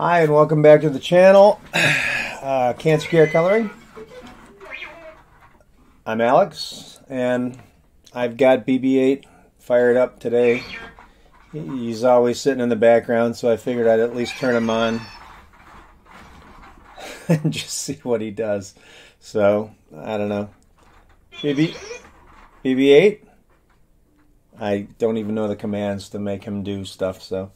Hi, and welcome back to the channel, Cancer Care Coloring. I'm Alex, and I've got BB-8 fired up today. He's always sitting in the background, so I figured I'd at least turn him on and just see what he does. So, I don't know. BB-8? I don't even know the commands to make him do stuff, so...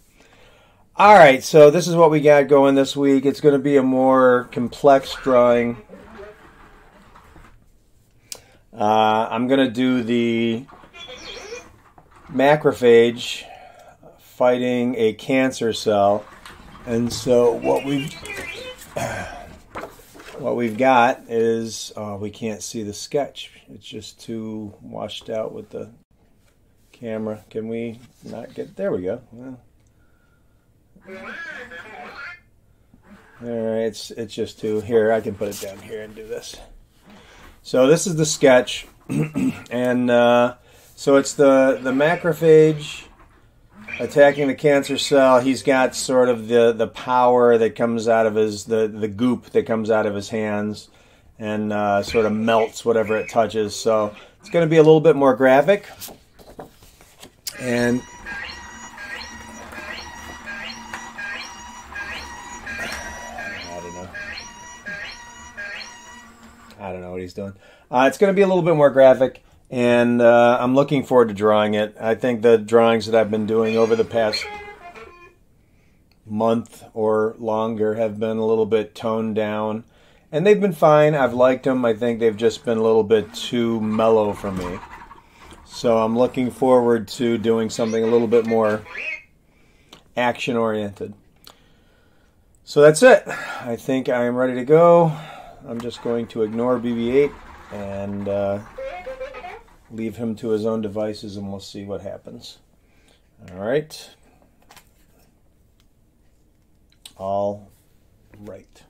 Alright, so this is what we got going this week. It's going to be a more complex drawing. I'm going to do the macrophage fighting a cancer cell. And so what we've got is, we can't see the sketch. It's just too washed out with the camera. Can we not get, there we go. Well, alright, it's just two. Here, I can put it down here and do this. So this is the sketch, and so it's the macrophage attacking the cancer cell. He's got sort of the power that comes out of his, the goop that comes out of his hands, and sort of melts whatever it touches. So it's going to be a little bit more graphic, and... I don't know what he's doing. It's going to be a little bit more graphic, and I'm looking forward to drawing it. I think the drawings that I've been doing over the past month or longer have been a little bit toned down, and they've been fine. I've liked them. I think they've just been a little bit too mellow for me. So I'm looking forward to doing something a little bit more action-oriented. So that's it. I think I am ready to go. I'm just going to ignore BB-8 and leave him to his own devices, and we'll see what happens. Alright. All right.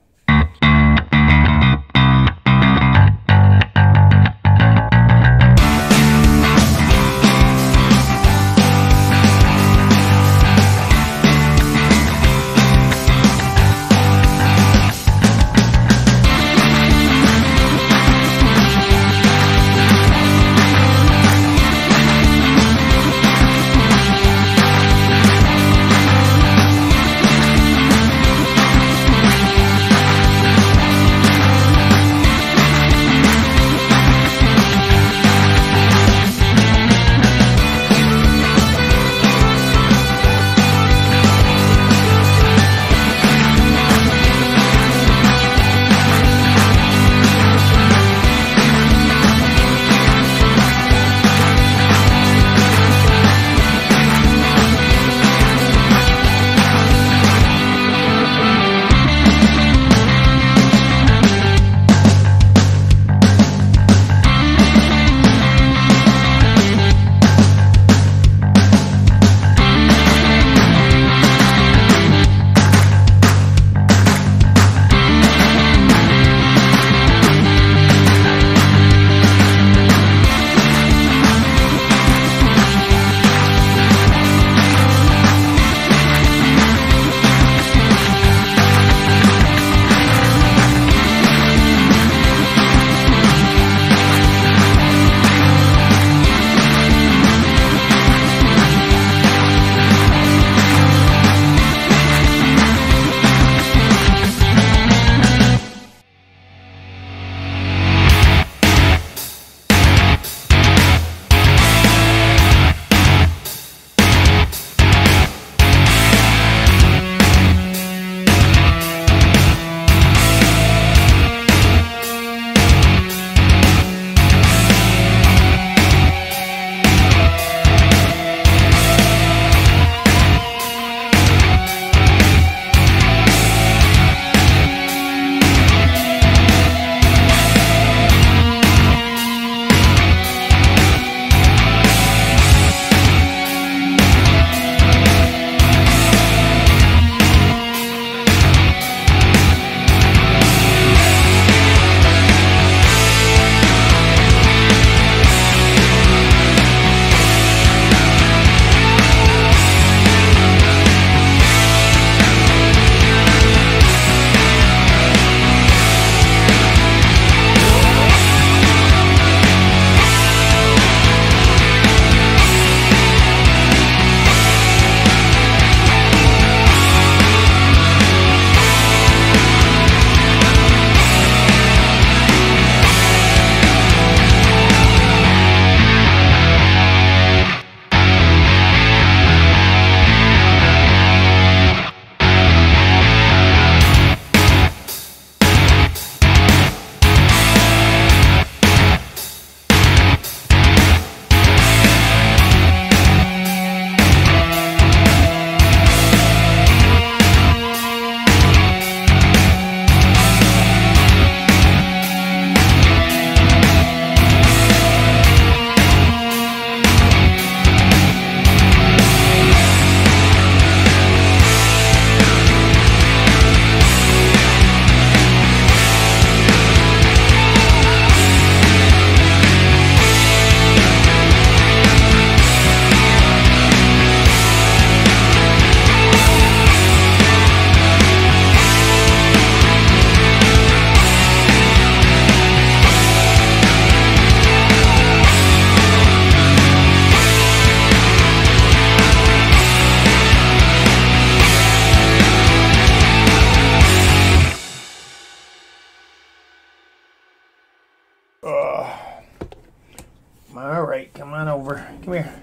All right, come on over. Come here.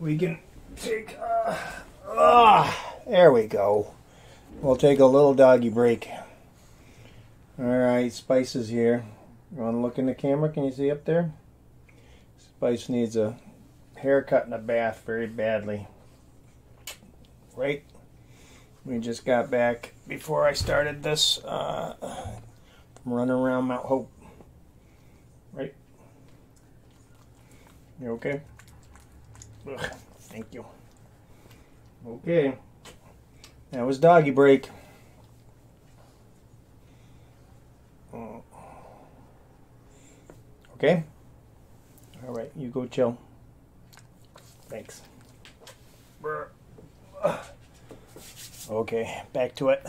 We can take... there we go. We'll take a little doggy break. All right, Spice is here. You want to look in the camera? Can you see up there? Spice needs a haircut and a bath very badly. Right? We just got back before I started this from running around Mount Hope. Right? You okay? Ugh, thank you. Okay. That was doggy break. Okay? All right, you go chill. Thanks. Okay, back to it.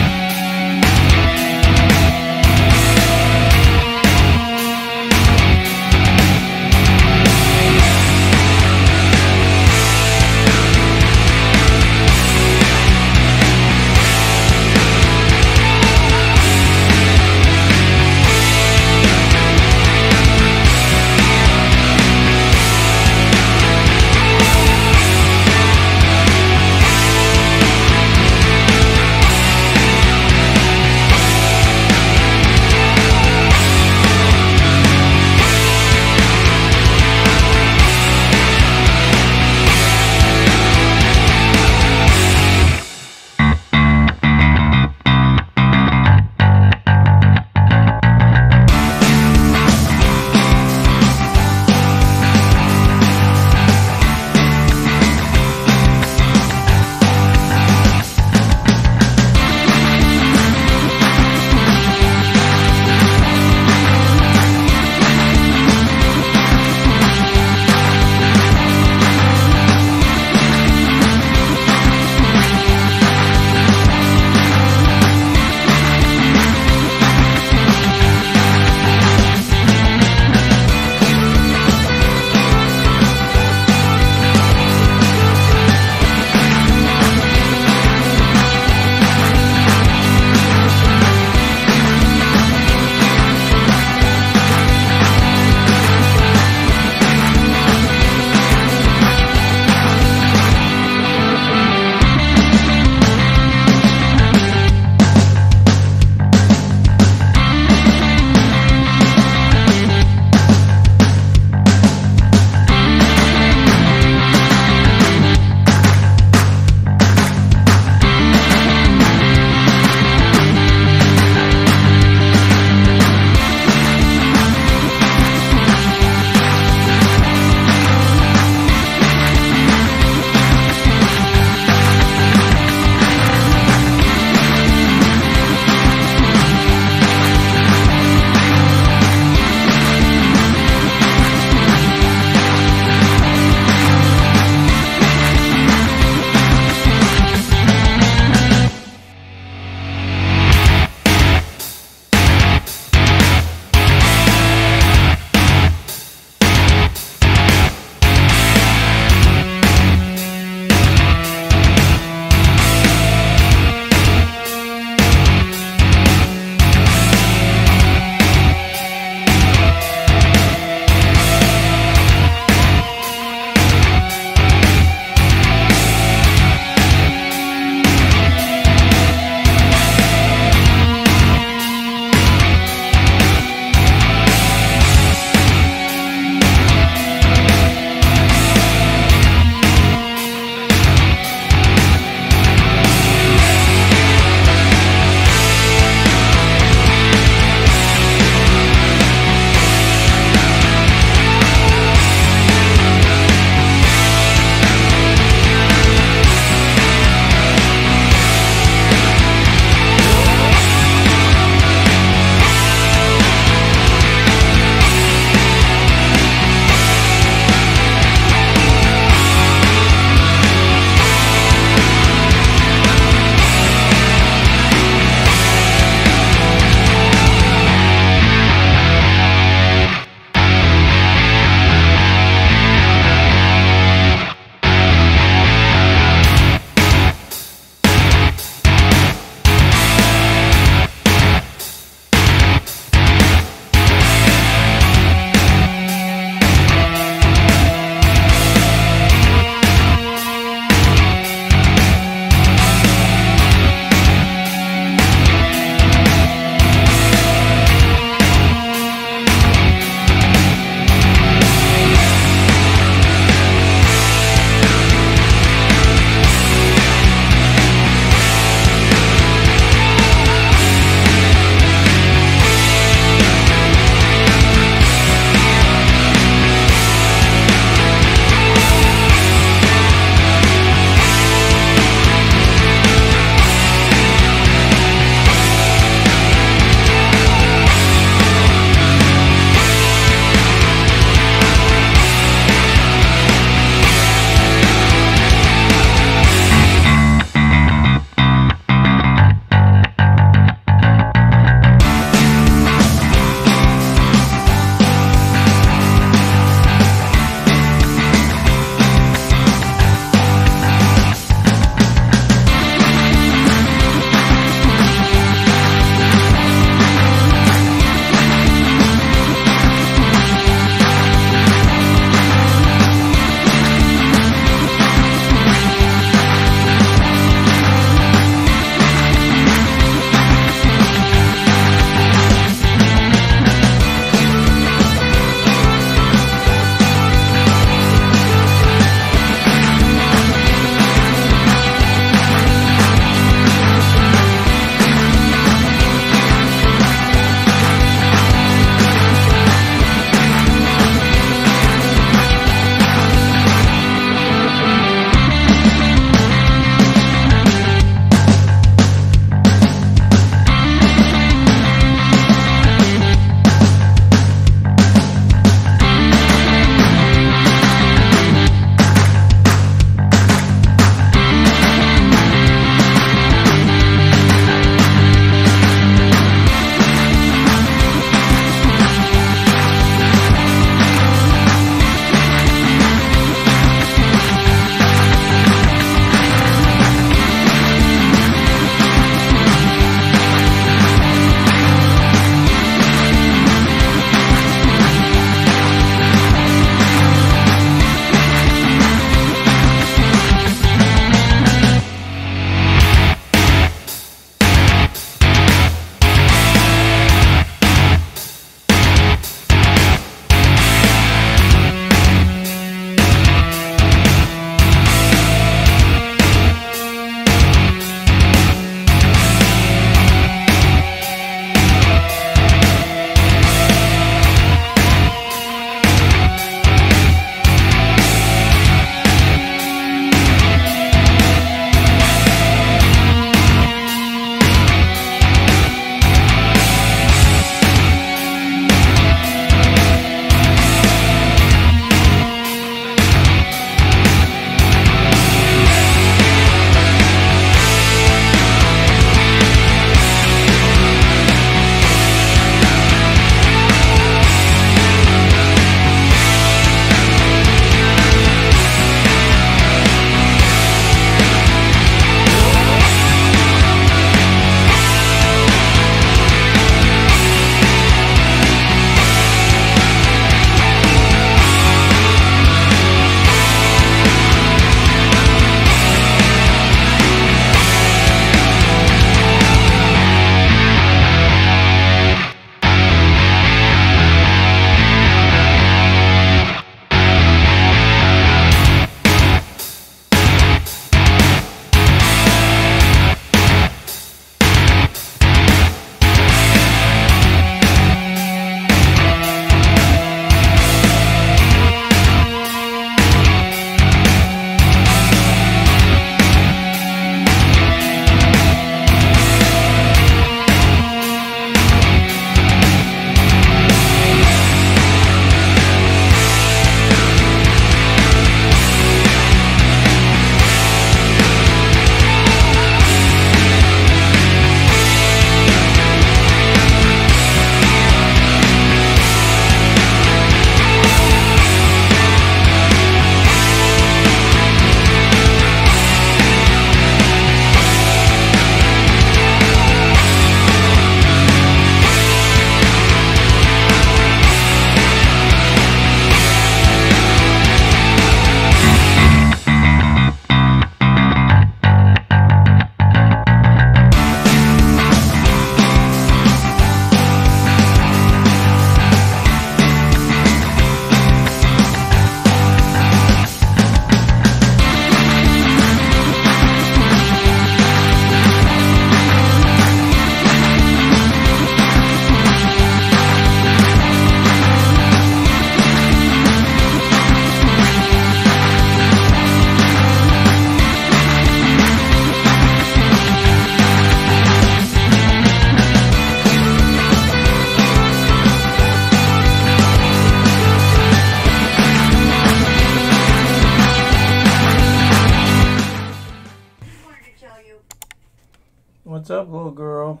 What's up, little girl?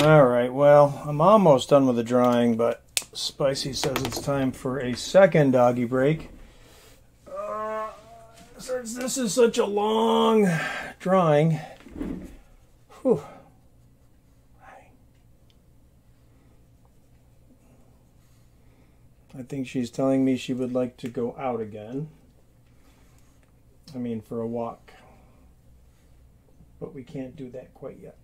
All right, well, I'm almost done with the drawing, but Spicy says it's time for a second doggy break. Since this is such a long drawing, whew. I think she's telling me she would like to go out again. I mean, for a walk. But we can't do that quite yet.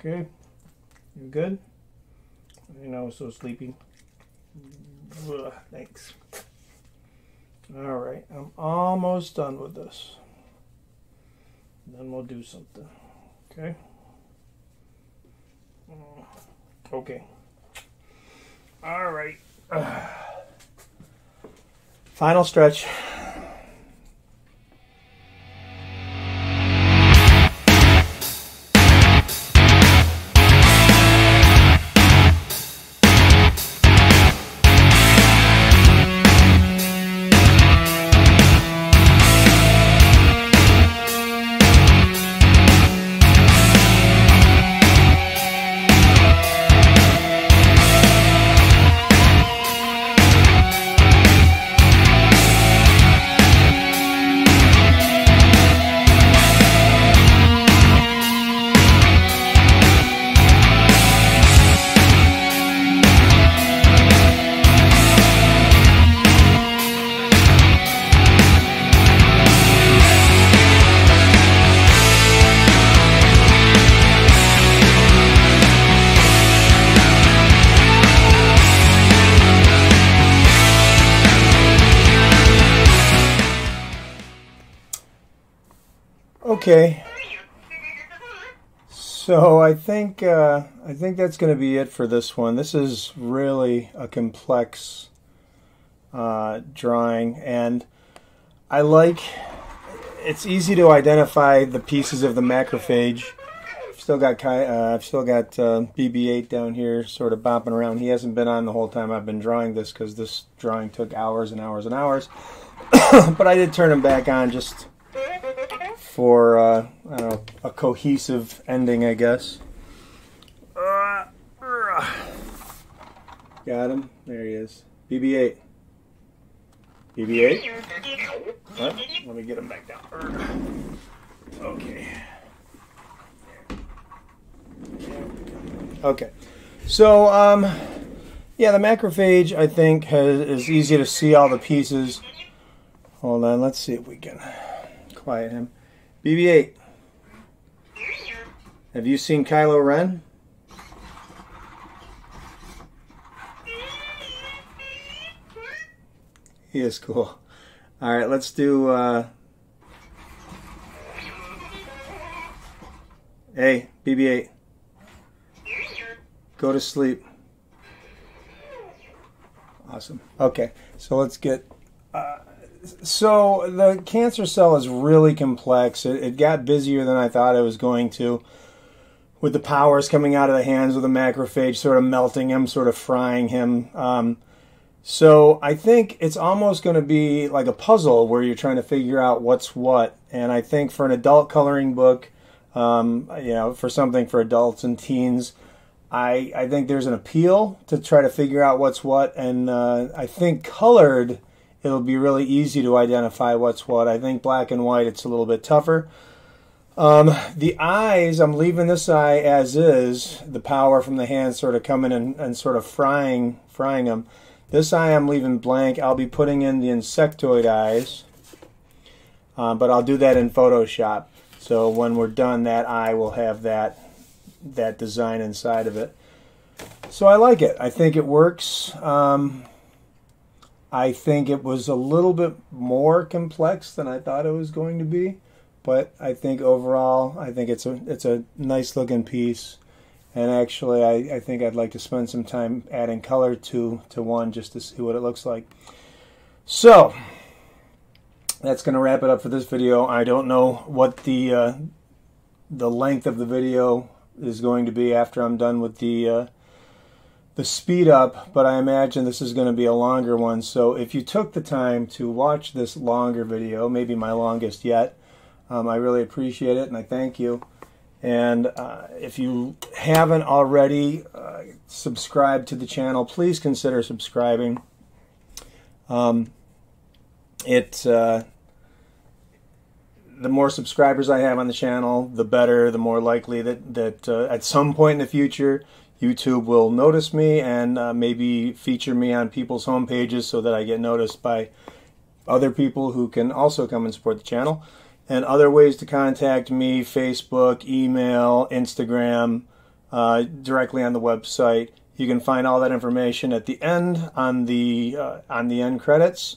Okay, you good? You know, so sleepy. Ugh, thanks. All right, I'm almost done with this. Then we'll do something. Okay. Okay. All right. Final stretch. Okay, so I think that's going to be it for this one. This is really a complex drawing, and I like it's easy to identify the pieces of the macrophage. I've still got BB-8 down here, sort of bopping around. He hasn't been on the whole time I've been drawing this because this drawing took hours and hours and hours. But I did turn him back on just for I don't know, a cohesive ending, I guess. Got him. There he is. BB-8. BB-8? Huh? Let me get him back down. Okay. Okay. So, yeah, the macrophage, I think, is easy to see all the pieces. Hold on. Let's see if we can quiet him. BB-8, have you seen Kylo Ren? He is cool. All right, let's do... Hey, BB-8, go to sleep. Awesome. Okay, so let's get... So the cancer cell is really complex. It got busier than I thought it was going to, with the powers coming out of the hands of the macrophage, sort of melting him, sort of frying him. So I think it's almost going to be like a puzzle where you're trying to figure out what's what. And I think for an adult coloring book, you know, for something for adults and teens, I think there's an appeal to try to figure out what's what. And I think colored... it'll be really easy to identify what's what. I think black and white, it's a little bit tougher. The eyes, I'm leaving this eye as is. The power from the hand sort of coming and sort of frying them. This eye I'm leaving blank. I'll be putting in the insectoid eyes. But I'll do that in Photoshop. So when we're done, that eye will have that design inside of it. So I like it. I think it works. I think it was a little bit more complex than I thought it was going to be, but I think overall, I think it's a nice looking piece. And actually, I think I'd like to spend some time adding color to one just to see what it looks like. So that's going to wrap it up for this video. I don't know what the length of the video is going to be after I'm done with the speed up, but I imagine this is going to be a longer one. So if you took the time to watch this longer video, maybe my longest yet, I really appreciate it and I thank you. And if you haven't already subscribed to the channel, please consider subscribing. The more subscribers I have on the channel, the better, the more likely that at some point in the future, YouTube will notice me and maybe feature me on people's homepages so that I get noticed by other people who can also come and support the channel. And other ways to contact me, Facebook, email, Instagram, directly on the website. You can find all that information at the end on the end credits.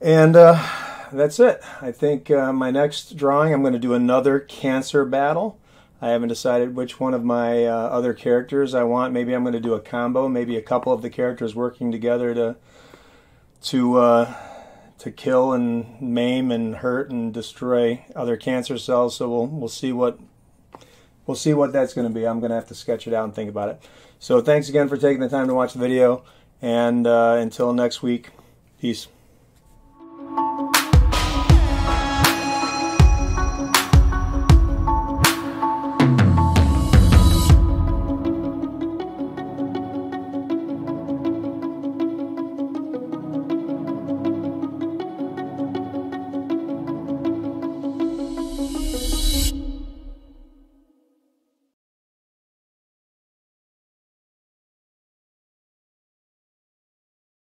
And that's it. I think my next drawing, I'm going to do another cancer battle. I haven't decided which one of my other characters I want. Maybe I'm going to do a combo, maybe a couple of the characters working together to kill and maim and hurt and destroy other cancer cells. So we'll see what that's going to be. I'm going to have to sketch it out and think about it. So thanks again for taking the time to watch the video, and until next week, peace.